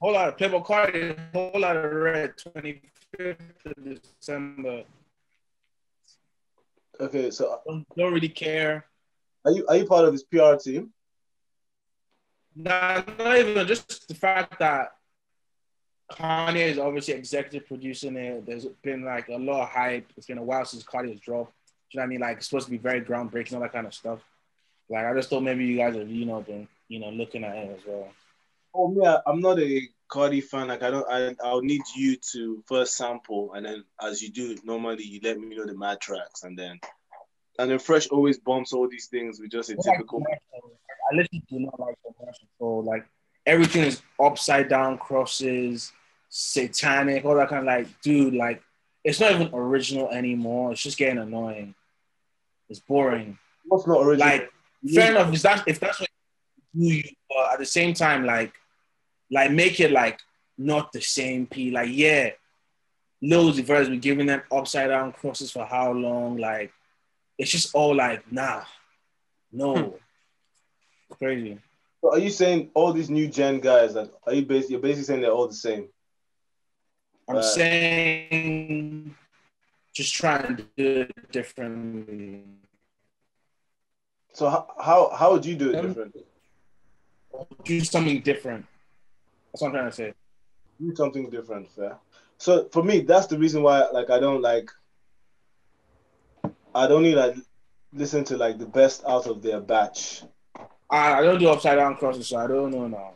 whole lot of Playboi Carti, whole lot of Red, 25th of December. Okay, so don't really care. Are you part of his PR team? Nah, not even. Just the fact that Kanye is obviously executive producing it. There's been like a lot of hype. It's been a while since Cardi has dropped. Do you know what I mean? Like, it's supposed to be very groundbreaking, all that kind of stuff. Like, I just thought maybe you guys have, you know, been, you know, looking at it as well. Oh yeah, I'm not a Cardi fan. Like, I'll need you to first sample, and then as you do normally, you let me know the mad tracks, and then Fresh always bumps all these things with just a typical. Like, I literally do not like commercial. So like everything is upside down, crosses, satanic, all that kind of like, dude, like it's not even original anymore. It's just getting annoying. It's boring. What's not original? Like, fair enough. Is that if that's what you do, but at the same time, like make it like not the same P. Like, yeah, Lil Uzi Vert been giving them upside down crosses for how long? Like, it's just all like, nah, no, crazy. So are you saying all these new gen guys? Like, you're basically saying they're all the same? I'm saying just trying to do it differently. So how would you do it differently? Do something different. That's what I'm trying to say. Do something different, fair. So for me, that's the reason why, like, I don't need like listen to like the best out of their batch. I don't do upside down crosses, so I don't know now.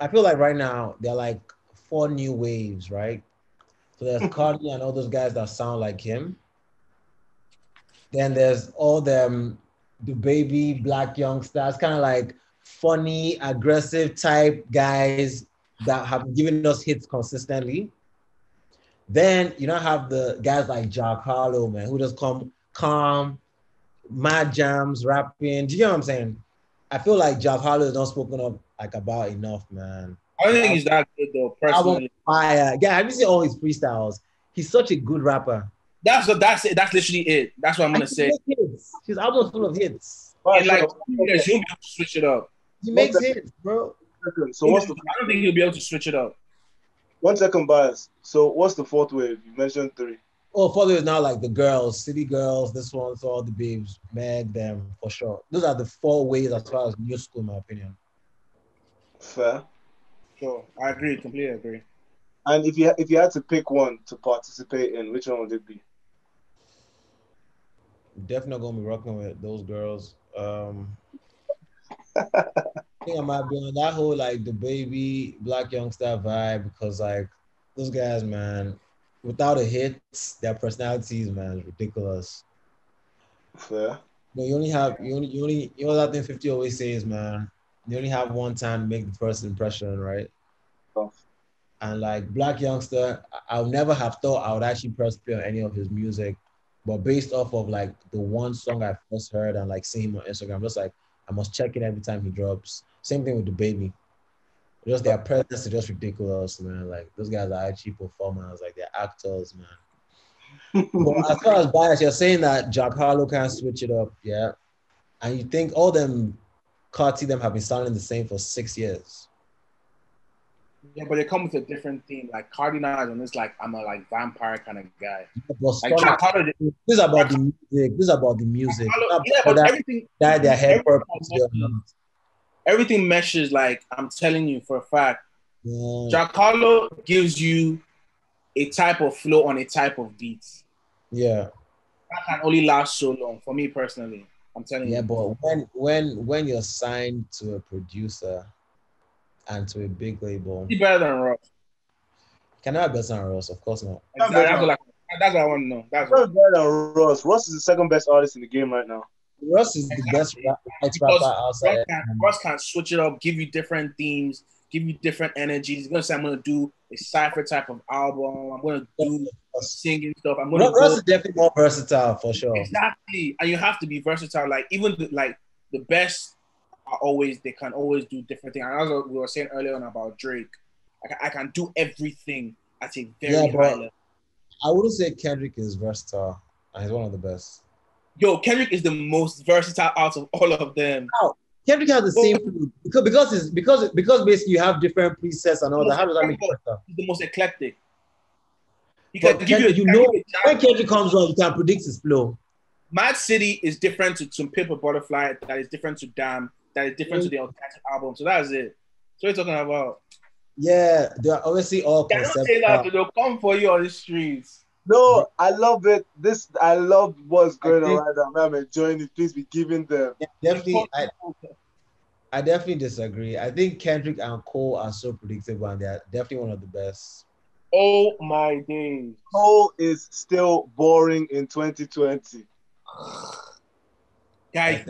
I feel like right now there are like 4 new waves, right? So there's Cardi and all those guys that sound like him. Then there's all them DaBaby, black youngsters, kind of like funny, aggressive type guys that have given us hits consistently. Then you now have the guys like Jack Harlow, man, who just come calm, mad jams, rapping. Do you know what I'm saying? I feel like Jack Harlow is not spoken up like about enough, man. I don't think he's that good though, personally. Fire. Yeah, have you seen all his freestyles? He's such a good rapper. That's it. That's literally it. That's what I'm gonna say. His album's full of hits. And like, he'll be able to switch it up. He makes hits, bro. So I don't think he'll be able to switch it up. 1 second, Bias. So what's the 4th wave? You mentioned 3. Oh, 4th wave is now like the girls, city girls, this one, so all the babes, Meg, them, for sure. Those are the 4 waves as far as new school, in my opinion. Fair. Sure, I agree, completely agree. And if you had to pick one to participate in, which one would it be? Definitely gonna be rocking with those girls. I think I might be on that whole like DaBaby, black youngster vibe, because like those guys, man, without a hit, their personalities, man, is ridiculous. Fair. But you know that thing 50 always says, man. You only have one time to make the first impression, right? Oh. And like black youngster, I'll never have thought I would actually press play on any of his music, but based off of like the one song I first heard and like seeing him on Instagram, just like I must check it every time he drops. Same thing with DaBaby. Just their presence is just ridiculous, man. Like those guys are actually performers, like they're actors, man. But as far as Bias, you're saying that Jack Harlow can't switch it up, yeah. And you think all them Carti them have been sounding the same for 6 years. Yeah, but they come with a different theme. Like Cardi now and it's like I'm a like vampire kind of guy. Like, this is about the music. This is about the music. Yeah, but everything that their hair purpose. Everything meshes. Like I'm telling you for a fact, yeah. Jack Harlow gives you a type of flow on a type of beats. Yeah, that can only last so long. For me personally, I'm telling you. Yeah, but when you're signed to a producer and to a big label. He's better than Ross. Can I have better than Ross? Of course not. Exactly. That's what I want to know. That's what. Better than Ross. Ross is the 2nd best artist in the game right now. Ross is the best rapper outside. Ross can switch it up, give you different themes, give you different energies. He's going to say, I'm going to do a cypher type of album. I'm going to do singing stuff. Ross is definitely more versatile, for sure. Exactly. And you have to be versatile. Like, even the best they can always do different things. And as we were saying earlier on about Drake, I can do everything at a very high level. I wouldn't say Kendrick is versatile. He's one of the best. Yo, Kendrick is the most versatile out of all of them. How? Kendrick has the same because basically you have different presets and all that. How does that make sense? He's the most eclectic. He can give Kendrick, you know, when Kendrick comes on, you can predict his flow. M.A.A.D City is different to Pimp a Butterfly. That is different to Damn. That is different to the alternative album. So that's it. So we're talking about. Yeah, they're obviously all. They don't say that, they'll come for you on the streets. No, I love it. This I love what's going on right now. I'm enjoying it. Please be giving them. Definitely, I definitely disagree. I think Kendrick and Cole are so predictable, and they're definitely one of the best. Oh my days! Cole is still boring in 2020. Guy,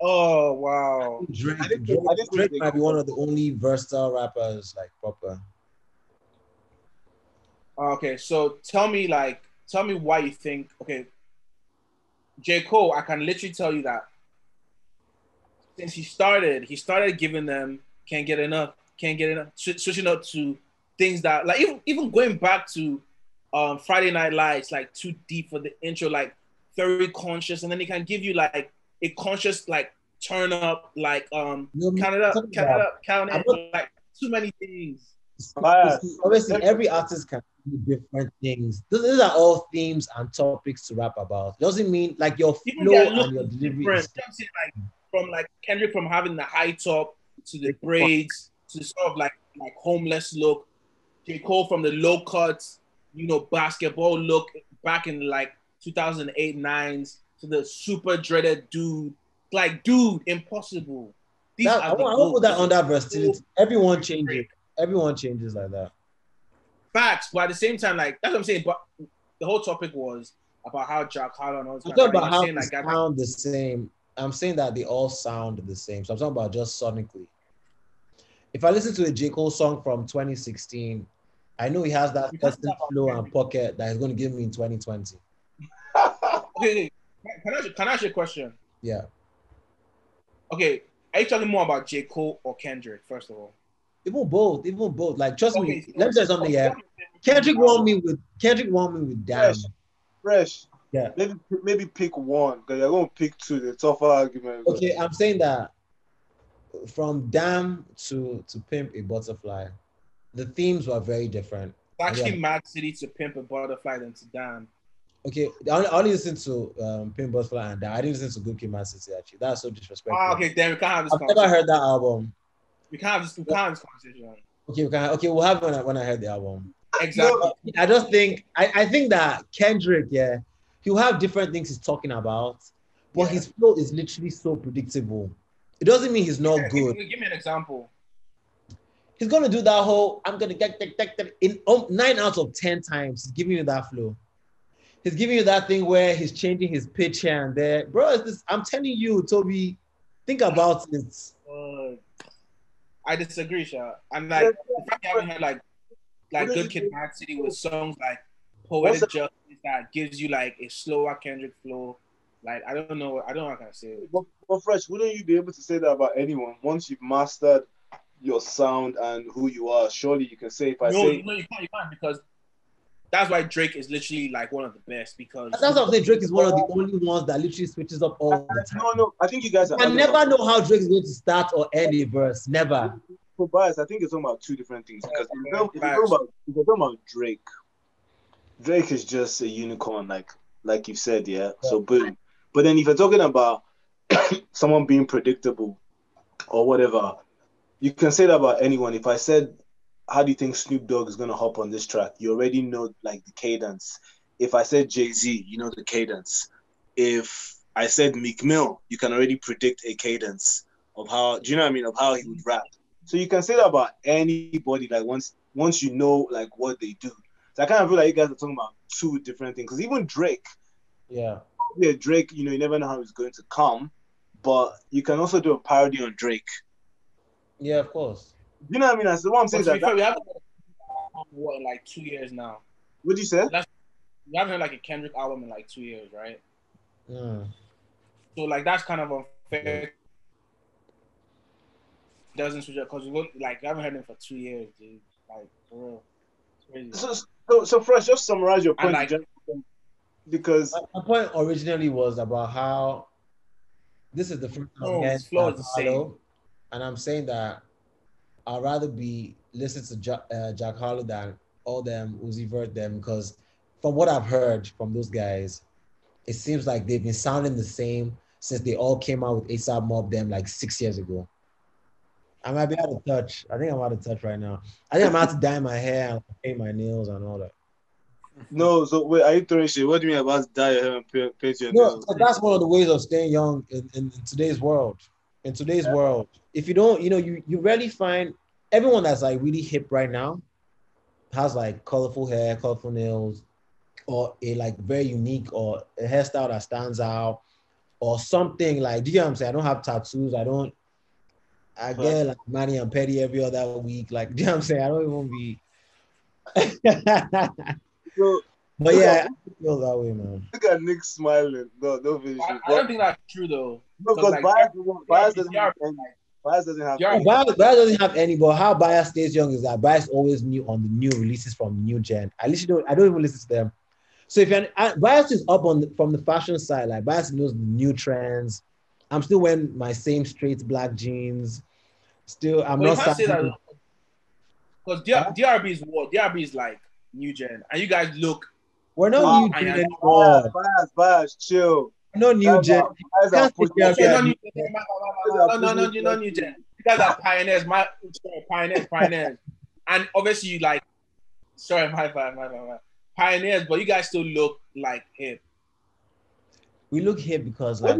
oh wow! Drake might be one of the only versatile rappers, like proper. Okay, so tell me why you think, okay, J. Cole, I can literally tell you that since he started giving them Can't Get Enough, switching up to things that, like, even going back to Friday Night Lights, like Too Deep for the intro, like very conscious, and then he can give you like a conscious, like turn up, like count it up, like too many things. Obviously, every artist can do different things. These are all themes and topics to rap about. Doesn't mean like your flow and your delivery is like, from like Kendrick, from having the high top to the braids to sort of like homeless look. J. Cole from the low cuts, you know, basketball look back in like 2008-9s to the super dreaded dude. Like, dude, impossible. I won't put that on that versatility. Everyone changes. Everyone changes like that. Facts, but at the same time, like, that's what I'm saying. But the whole topic was about how Jack Harlow and all this. I'm talking about how they sound the same. I'm saying that they all sound the same. So I'm talking about just sonically. If I listen to a J. Cole song from 2016, I know he has that certain flow and pocket that he's going to give me in 2020. Okay, can I ask you a question? Yeah. Okay, are you talking more about J. Cole or Kendrick, first of all? Even both. Like, trust me. Let me tell you something here. Kendrick won me with Damn. Fresh. Yeah. Maybe pick one, because you're gonna pick two. The tougher argument. Okay, I'm saying that from Damn to Pimp a Butterfly, the themes were very different. It's actually M.A.A.D City to Pimp a Butterfly than to Damn. Okay, I only listened to Pimp a Butterfly and Damn. I didn't listen to Gucci Mane actually. That's so disrespectful. Oh, okay, damn, we can't have this. I've never heard that album. We can't have this conversation. Okay, we'll have it when I heard the album. Exactly. No, I just think I think that Kendrick, yeah, he'll have different things he's talking about, but his flow is literally so predictable. It doesn't mean he's not good. Give me an example. He's gonna do that whole I'm gonna get in 9 out of 10 times. He's giving you that flow. He's giving you that thing where he's changing his pitch here and there, bro. I'm telling you, Toby, think about it. I disagree, Shah. I'm like, the fact that we had like Good Kid, M.A.A.D City with songs like Poetic Justice that gives you like a slower Kendrick flow. Like, I don't know how I can say it. But Fresh, wouldn't you be able to say that about anyone once you've mastered your sound and who you are? Surely you can say No, you can't, because that's why Drake is literally like one of the best, because that's what I'm saying. Drake is one of the only ones that literally switches up all the time. No, I think you guys I never know how Drake is going to start or end a verse. Never. For Bias, I think it's talking about two different things, because if you're talking about Drake is just a unicorn, like you've said, yeah. So boom. But then if you're talking about someone being predictable or whatever, you can say that about anyone. If I said, how do you think Snoop Dogg is going to hop on this track? You already know, like, the cadence. If I said Jay-Z, you know the cadence. If I said Meek Mill, you can already predict a cadence of how, do you know what I mean, of how he would rap. So you can say that about anybody, like, once you know, like, what they do. So I kind of feel like you guys are talking about two different things. Because even Drake. Yeah, Drake, you know, you never know how he's going to come. But you can also do a parody on Drake. Yeah, of course. You know what I mean? That's the one thing we haven't heard what, in like 2 years now. What'd you say? We haven't heard like a Kendrick album in like 2 years, right? Yeah. So like that's kind of unfair. Yeah. Doesn't switch up, because we haven't heard him for 2 years, dude. Like for real. It's crazy. So Fresh, just summarize your point, because my point originally was about how This is the first time against Harlow, and I'm saying that I'd rather be listening to Jack Harlow than all them Uzi Vert them, because from what I've heard from those guys, it seems like they've been sounding the same since they all came out with ASAP Mob them like 6 years ago. I might be out of touch. I think I'm out of touch right now. I think I'm out to dye my hair and paint my nails and all that. No, so wait, are you throwing shit? What do you mean about dye your hair and paint your nails? No, that's one of the ways of staying young in today's world. In today's world, if you don't, you know, you rarely find everyone that's like really hip right now has like colorful hair, colorful nails, or a like very unique or a hairstyle that stands out or something like, do you know what I'm saying? I don't have tattoos. I get like Manny and Petty every other week. Like, do you know what I'm saying? I don't even be. So, but yeah, I feel that way, man. Look at Nick smiling. No, don't finish it. I don't think that's true, though. No, because Bias doesn't have any. Bias doesn't have any, but how Bias stays young is that Bias always knew on the new releases from new gen. At least I don't even listen to them. So if Bias is up on from the fashion side, like Bias knows the new trends. I'm still wearing my same straight black jeans. Still, I'm not saying that because DRB is what DRB is like new gen, and you guys look. We're not new gen anymore. Bias, chill. No new gen. No new gen. You guys are pioneers. Pioneers. And obviously, like, sorry, my pioneers, but you guys still look like hip. We look hip because like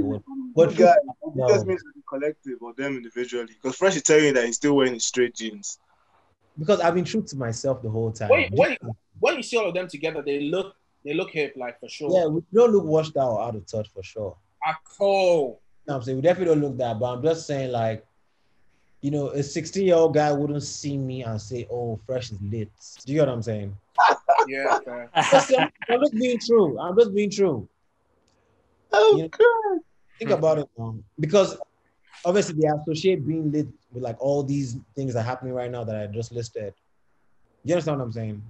what guys just means collective or them individually. Because Fresh is telling you that he's still wearing his straight jeans. Because I've been true to myself the whole time. When you see all of them together, they look hip, like for sure. Yeah, we don't look washed out or out of touch for sure. At all. No, I'm saying we definitely don't look that, but I'm just saying like, you know, a 16-year-old guy wouldn't see me and say, "Oh, Fresh is lit." Do you know what I'm saying? Yeah. Okay. I'm just being true. Oh, you know, God. Think about it, because obviously they associate being lit with like all these things that are happening right now that I just listed. You understand what I'm saying?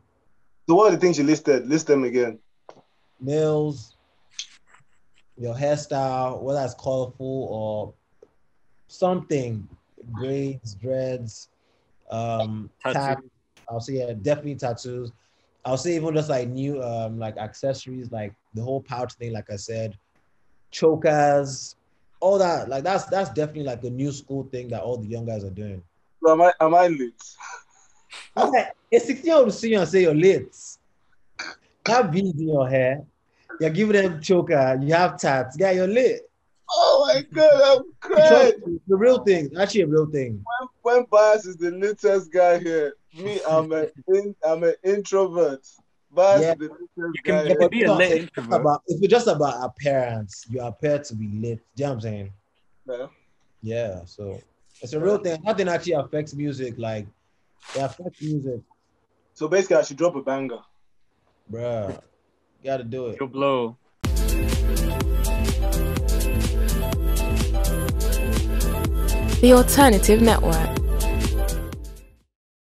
So what are the things you listed? List them again. Nails, your hairstyle, whether it's colorful or something, braids, dreads, tattoos. I'll say yeah, definitely tattoos. I'll say even just like new like accessories, like the whole pouch thing, like I said, chokers, all that. Like that's definitely like a new school thing that all the young guys are doing. So am I lit? I was like, a 16-year-old to see you and say you're lit. You have beads in your hair. You're giving them choker. You have tats. Yeah, you're lit. Oh my God, I'm crying. The real thing. Actually a real thing. When Bias is the litest guy here, me, I'm an introvert. Bias is the litest guy here. Be a lit introvert. If it's just about our parents, you appear to be lit. Do you know what I'm saying? Yeah. Yeah, so it's a real thing. Nothing actually affects music like fuck music. So basically, I should drop a banger. Bruh, gotta do it. You'll blow. The Alternative Network.